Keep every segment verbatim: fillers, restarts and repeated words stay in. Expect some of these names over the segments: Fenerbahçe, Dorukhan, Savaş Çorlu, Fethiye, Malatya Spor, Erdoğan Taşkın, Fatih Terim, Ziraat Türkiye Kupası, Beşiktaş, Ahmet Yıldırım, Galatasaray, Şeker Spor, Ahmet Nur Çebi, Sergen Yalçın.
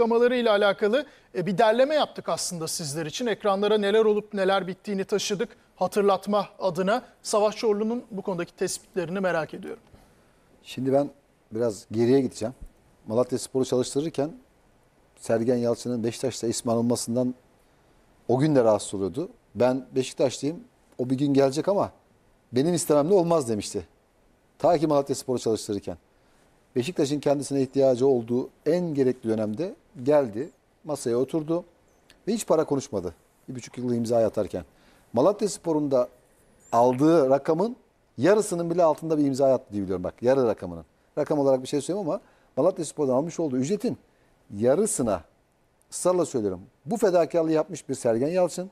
açıklamalarıyla alakalı bir derleme yaptık aslında sizler için. Ekranlara neler olup neler bittiğini taşıdık hatırlatma adına. Savaş Çorlu'nun bu konudaki tespitlerini merak ediyorum. Şimdi ben biraz geriye gideceğim. Malatya Spor'u çalıştırırken Sergen Yalçın'ın Beşiktaş'ta ismi anılmasından o gün de rahatsız oluyordu. Ben Beşiktaşlıyım, o bir gün gelecek ama benim istememle olmaz demişti. Ta ki Malatya Spor'u çalıştırırken. Beşiktaş'ın kendisine ihtiyacı olduğu en gerekli dönemde geldi, masaya oturdu ve hiç para konuşmadı. Bir buçuk yıllık imza atarken. Malatya Spor'un da aldığı rakamın yarısının bile altında bir imza attı diye biliyorum. Bak, yarı rakamının. Rakam olarak bir şey söyleyeyim ama Malatya Spor'dan almış olduğu ücretin yarısına, ısrarla söylüyorum, bu fedakarlığı yapmış bir Sergen Yalçın.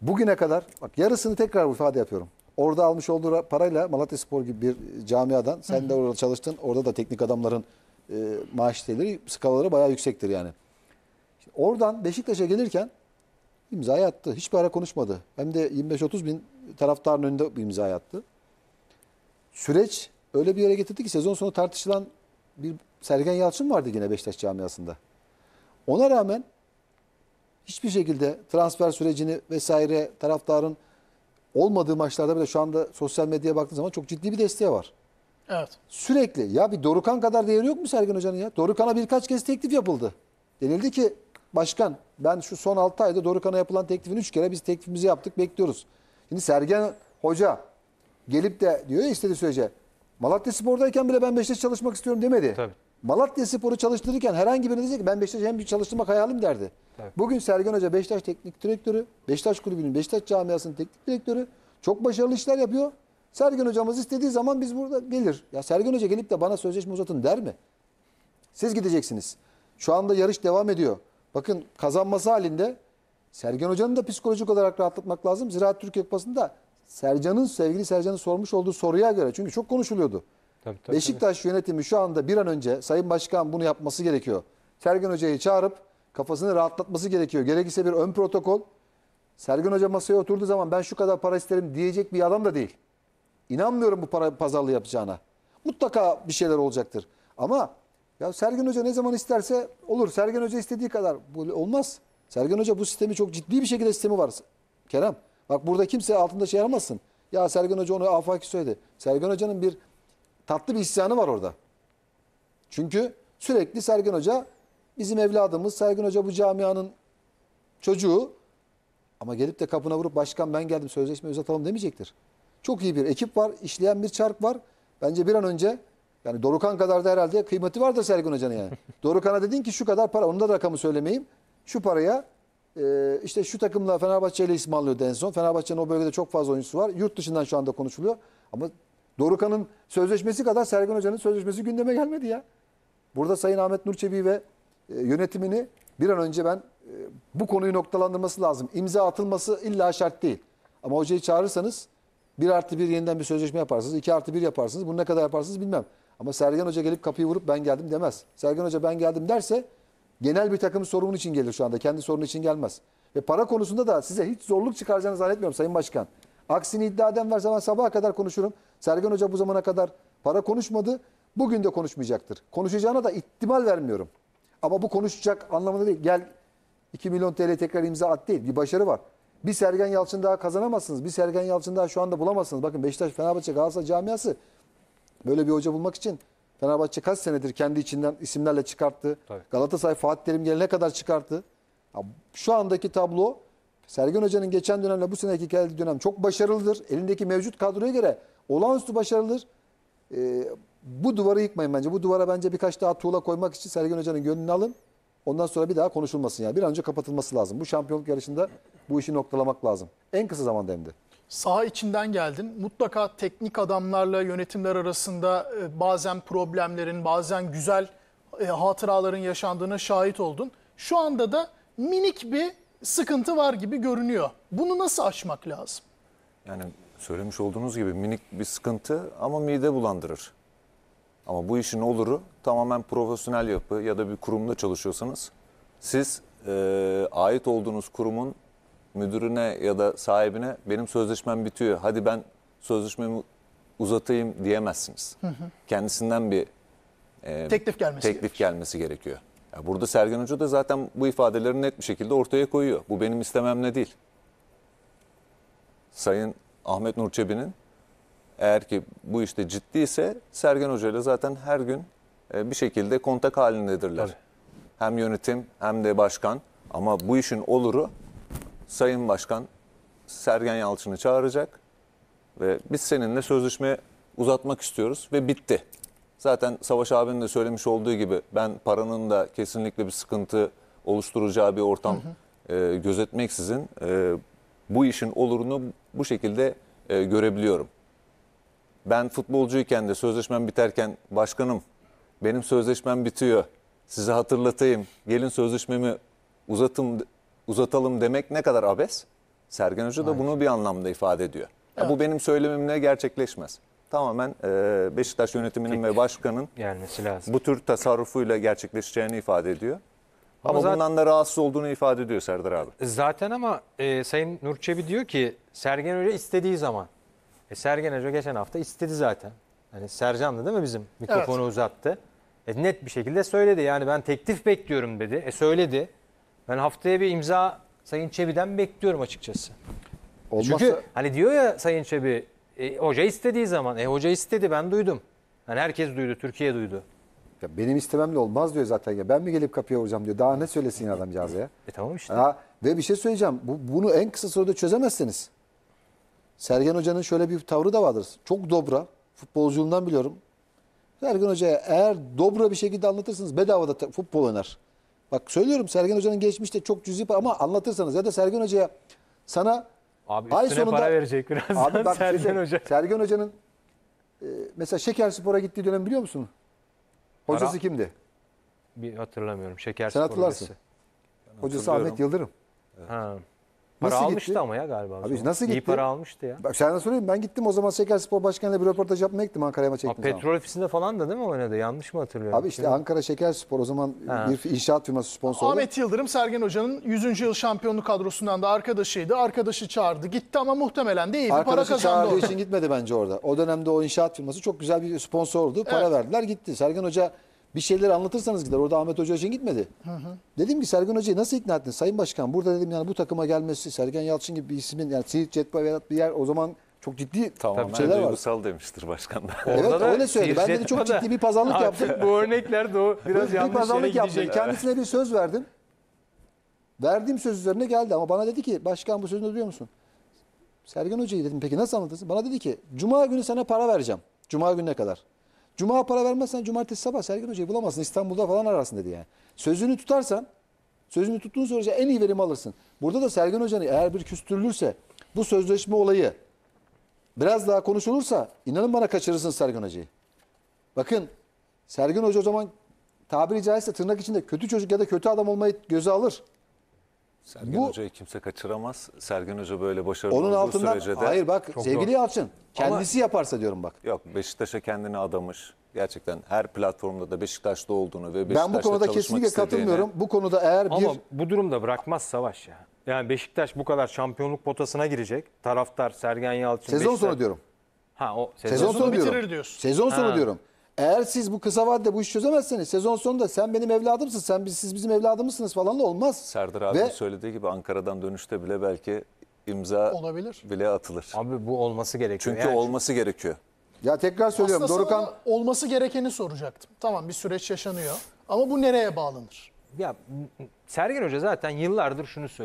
Bugüne kadar, bak yarısını tekrar ifade yapıyorum. Orada almış olduğu parayla Malatya Spor gibi bir camiadan, sen de orada çalıştın, orada da teknik adamların e, maaş şeyleri, skalaları bayağı yüksektir yani. Şimdi oradan Beşiktaş'a gelirken imzayı attı. Hiçbir ara konuşmadı. Hem de yirmi beş otuz bin taraftarın önünde imzayı attı. Süreç öyle bir yere getirdi ki sezon sonu tartışılan bir Sergen Yalçın vardı yine Beşiktaş camiasında. Ona rağmen hiçbir şekilde transfer sürecini vesaire taraftarın olmadığı maçlarda bile şu anda sosyal medyaya baktığın zaman çok ciddi bir desteği var. Evet. Sürekli. Ya bir Dorukhan kadar değeri yok mu Sergen Hoca'nın ya? Dorukhan'a birkaç kez teklif yapıldı. Denildi ki başkan, ben şu son altı ayda Dorukhan'a yapılan teklifini üç kere biz teklifimizi yaptık, bekliyoruz. Şimdi Sergen Hoca gelip de diyor ya istediği sürece, Malatya Spor'dayken bile ben Beşiktaş'ta çalışmak istiyorum demedi. Tabii. Malatya Spor'u çalıştırırken herhangi birine diyecek ki ben Beşiktaş'ta hem bir çalıştırmak hayalim derdi. Evet. Bugün Sergen Hoca Beşiktaş teknik direktörü, Beşiktaş kulübünün, Beşiktaş camiasının teknik direktörü, çok başarılı işler yapıyor. Sergen hocamız istediği zaman biz burada gelir. Ya Sergen Hoca gelip de bana sözleşme uzatın der mi? Siz gideceksiniz. Şu anda yarış devam ediyor. Bakın kazanması halinde Sergen Hoca'nın da psikolojik olarak rahatlatmak lazım. Ziraat Türkiye Kupası'nda Sercan'ın, sevgili Sercan'ın sormuş olduğu soruya göre, çünkü çok konuşuluyordu. Tabii, tabii, Beşiktaş tabii. yönetimi şu anda bir an önce Sayın Başkan bunu yapması gerekiyor. Sergen Hoca'yı çağırıp kafasını rahatlatması gerekiyor. Gerekirse bir ön protokol. Sergen Hoca masaya oturduğu zaman ben şu kadar para isterim diyecek bir adam da değil. İnanmıyorum bu para pazarlığı yapacağına. Mutlaka bir şeyler olacaktır. Ama ya Sergen Hoca ne zaman isterse olur. Sergen Hoca istediği kadar. Bu olmaz. Sergen Hoca bu sistemi çok ciddi bir şekilde sistemi var. Kerem bak, burada kimse altında şey aramazsın. Ya Sergen Hoca onu afaki söyledi. Sergen Hoca'nın bir tatlı bir isyanı var orada. Çünkü sürekli Sergen Hoca bizim evladımız, Sergen Hoca bu camianın çocuğu. Ama gelip de kapına vurup başkan ben geldim sözleşmeyi uzatalım demeyecektir. Çok iyi bir ekip var, işleyen bir çark var. Bence bir an önce, yani Dorukhan kadar da herhalde kıymeti vardır Sergen Hoca'nın yani. Dorukhan'a dedin ki şu kadar para, onun da rakamı söylemeyeyim. Şu paraya e, işte şu takımla Fenerbahçe ile ismi alıyordu en son. Fenerbahçe'nin o bölgede çok fazla oyuncusu var. Yurt dışından şu anda konuşuluyor. Ama Dorukhan'ın sözleşmesi kadar Sergen Hoca'nın sözleşmesi gündeme gelmedi ya. Burada Sayın Ahmet Nur Çebi ve yönetimini bir an önce ben bu konuyu noktalandırması lazım. İmza atılması illa şart değil. Ama hocayı çağırırsanız bir artı bir yeniden bir sözleşme yaparsınız. iki artı bir yaparsınız. Bunu ne kadar yaparsınız bilmem. Ama Sergen Hoca gelip kapıyı vurup ben geldim demez. Sergen Hoca ben geldim derse genel bir takım sorunun için gelir şu anda. Kendi sorunu için gelmez. Ve para konusunda da size hiç zorluk çıkaracağını zannetmiyorum Sayın Başkan. Aksini iddia eden varsa ben sabaha kadar konuşurum. Sergen Hoca bu zamana kadar para konuşmadı. Bugün de konuşmayacaktır. Konuşacağına da ihtimal vermiyorum. Ama bu konuşacak anlamında değil. Gel iki milyon T L tekrar imza at değil. Bir başarı var. Bir Sergen Yalçın daha kazanamazsınız. Bir Sergen Yalçın daha şu anda bulamazsınız. Bakın Beşiktaş, Fenerbahçe, Galatasaray camiası böyle bir hoca bulmak için Fenerbahçe kaç senedir kendi içinden isimlerle çıkarttı. Tabii. Galatasaray Fatih Terim gelene kadar çıkarttı. Ya şu andaki tablo Sergen Hoca'nın geçen dönemle bu seneki geldiği dönem çok başarılıdır. Elindeki mevcut kadroya göre olağanüstü başarılıdır. Ee, Bu duvarı yıkmayın bence. Bu duvara bence birkaç daha tuğla koymak için Sergen Hoca'nın gönlünü alın. Ondan sonra bir daha konuşulmasın yani. Bir an önce kapatılması lazım. Bu şampiyonluk yarışında bu işi noktalamak lazım. En kısa zamanda hem de. Saha içinden geldin. Mutlaka teknik adamlarla yönetimler arasında bazen problemlerin, bazen güzel hatıraların yaşandığına şahit oldun. Şu anda da minik bir sıkıntı var gibi görünüyor. Bunu nasıl aşmak lazım? Yani söylemiş olduğunuz gibi minik bir sıkıntı ama mide bulandırır. Ama bu işin oluru tamamen profesyonel yapı ya da bir kurumda çalışıyorsanız siz e, ait olduğunuz kurumun müdürüne ya da sahibine benim sözleşmem bitiyor, hadi ben sözleşmemi uzatayım diyemezsiniz. Hı hı. Kendisinden bir e, teklif gelmesi, teklif gelmesi gerekiyor. Ya burada Sergen Hoca da zaten bu ifadelerini net bir şekilde ortaya koyuyor. Bu benim istememle değil. Sayın Ahmet Nur Çebi'nin eğer ki bu işte ciddiyse Sergen Hoca ile zaten her gün bir şekilde kontak halindedirler. Tabii. Hem yönetim hem de başkan. Ama bu işin oluru Sayın Başkan Sergen Yalçın'ı çağıracak ve biz seninle sözleşme uzatmak istiyoruz ve bitti. Zaten Savaş abinin de söylemiş olduğu gibi ben paranın da kesinlikle bir sıkıntı oluşturacağı bir ortam hı hı. E, gözetmeksizin e, bu işin olurunu bu şekilde e, görebiliyorum. Ben futbolcuyken de sözleşmem biterken başkanım benim sözleşmem bitiyor size hatırlatayım gelin sözleşmemi uzatım, uzatalım demek ne kadar abes. Sergen Hoca da bunu bir anlamda ifade ediyor. Evet. Ya bu benim söylemimle gerçekleşmez. Tamamen Beşiktaş yönetiminin Tek ve başkanın gelmesi lazım. Bu tür tasarrufuyla gerçekleşeceğini ifade ediyor. Ama, ama zaten, bundan da rahatsız olduğunu ifade ediyor Serdar abi. Zaten ama e, Sayın Nur Çebi diyor ki Sergen Hoca istediği zaman. E, Sergen Hoca geçen hafta istedi zaten. Yani Sercan'dı değil mi bizim mikrofonu evet. uzattı. E, net bir şekilde söyledi. Yani ben teklif bekliyorum dedi. E söyledi. Ben haftaya bir imza Sayın Çebi'den bekliyorum açıkçası. Olmazsa... Çünkü hani diyor ya Sayın Çebi e, hoca istediği zaman. E hoca istedi ben duydum. Yani herkes duydu. Türkiye duydu. Ya benim istememle olmaz diyor zaten ya. Ben mi gelip kapıya vuracağım diyor. Daha ne söylesin adamcağız ya. E tamam işte. Ha, ve bir şey söyleyeceğim. Bu, bunu en kısa sürede çözemezsiniz. Sergen Hoca'nın şöyle bir tavrı da vardır. Çok dobra. Futbolculuğundan biliyorum. Sergen Hoca'ya eğer dobra bir şekilde anlatırsınız bedavada futbol oynar. Bak söylüyorum Sergen Hoca'nın geçmişte çok cüzi ama anlatırsanız ya da Sergen Hoca'ya sana abi ay sonunda para verecek birazdan abi bak, Sergen Hoca. Sergen Hoca'nın e, mesela Şeker Spor'a gittiği dönem biliyor musun? Hocası para, kimdi? Bir hatırlamıyorum. Şeker Sen Spor hatırlarsın. Hocası, hocası Ahmet Yıldırım. Evet. Ha. Para nasıl almıştı gitti? Ama ya galiba. Abi nasıl gitti? İyi para almıştı ya. Bak sana sorayım ben gittim o zaman Şeker Spor Başkanı'yla bir röportaj yapmaya gittim Ankara'ya maça gittim. Petrol ofisinde falan da değil mi oynadı? Yanlış mı hatırlıyorum? Abi işte şimdi? Ankara Şeker Spor o zaman ha. bir inşaat firması sponsoru. Ahmet Yıldırım Sergen Hoca'nın yüzüncü yıl şampiyonluk kadrosundan da arkadaşıydı. Arkadaşı çağırdı gitti ama muhtemelen de iyi bir arkadaşı para kazandı. Arkadaşı için gitmedi bence orada. O dönemde o inşaat firması çok güzel bir sponsordu. Para evet. verdiler gitti. Sergen Hoca bir şeyleri anlatırsanız gider. Orada Ahmet Hoca için gitmedi. Hı hı. Dedim ki Sergen Hoca'yı nasıl ikna ettiniz? Sayın Başkan burada dedim yani bu takıma gelmesi Sergen Yalçın gibi bir ismin yani Seyit Cetba veya bir yer o zaman çok ciddi tamam, şeyler var. Duygusal demiştir başkan da. Evet da öyle söyledi. Ben dedi çok ciddi bir pazarlık yaptım. Bu örnekler de o biraz bir yanlış yere gidecek. Kendisine bir söz verdim. Verdiğim söz üzerine geldi ama bana dedi ki başkan bu sözünü duyuyor musun? Sergen Hoca'yı dedim peki nasıl anlatırsın? Bana dedi ki Cuma günü sana para vereceğim. Cuma gününe kadar. Cuma para vermezsen cumartesi sabah Sergen Hoca'yı bulamazsın. İstanbul'da falan ararsın dedi yani. Sözünü tutarsan, sözünü tuttuğun sürece en iyi verimi alırsın. Burada da Sergen Hoca'nın eğer bir küstürülürse bu sözleşme olayı biraz daha konuşulursa inanın bana kaçırırsın Sergen Hoca'yı. Bakın Sergen Hoca o zaman tabiri caizse tırnak içinde kötü çocuk ya da kötü adam olmayı göze alır. Sergen bu, Hoca'yı kimse kaçıramaz. Sergen Hoca böyle başarılı onun olduğu altından, sürece de... Hayır bak sevgili Yalçın kendisi ama, yaparsa diyorum bak. Yok Beşiktaş'a kendini adamış. Gerçekten her platformda da Beşiktaş'ta olduğunu ve Beşiktaş'ta ben bu konuda kesinlikle istediğine... katılmıyorum. Bu konuda eğer bir... Ama bu durumda bırakmaz Savaş ya. Yani Beşiktaş bu kadar şampiyonluk potasına girecek. Taraftar Sergen Yalçın... Sezon Beşiktaş... sonu diyorum. Ha o sezon, sezon sonu bitirir diyorum. Diyorsun. Sezon ha. sonu diyorum. Eğer siz bu kısa vadede bu işi çözemezseniz sezon sonunda sen benim evladımsın, sen biz, siz bizim evladımızsınız falan da olmaz. Serdar abi ve... söylediği gibi Ankara'dan dönüşte bile belki imza olabilir. Bile atılır. Abi bu olması gerekiyor. Çünkü yani. Olması gerekiyor. Ya tekrar söylüyorum aslında Dorukhan... olması gerekeni soracaktım. Tamam bir süreç yaşanıyor ama bu nereye bağlanır? Ya Sergen Hoca zaten yıllardır şunu söylüyor.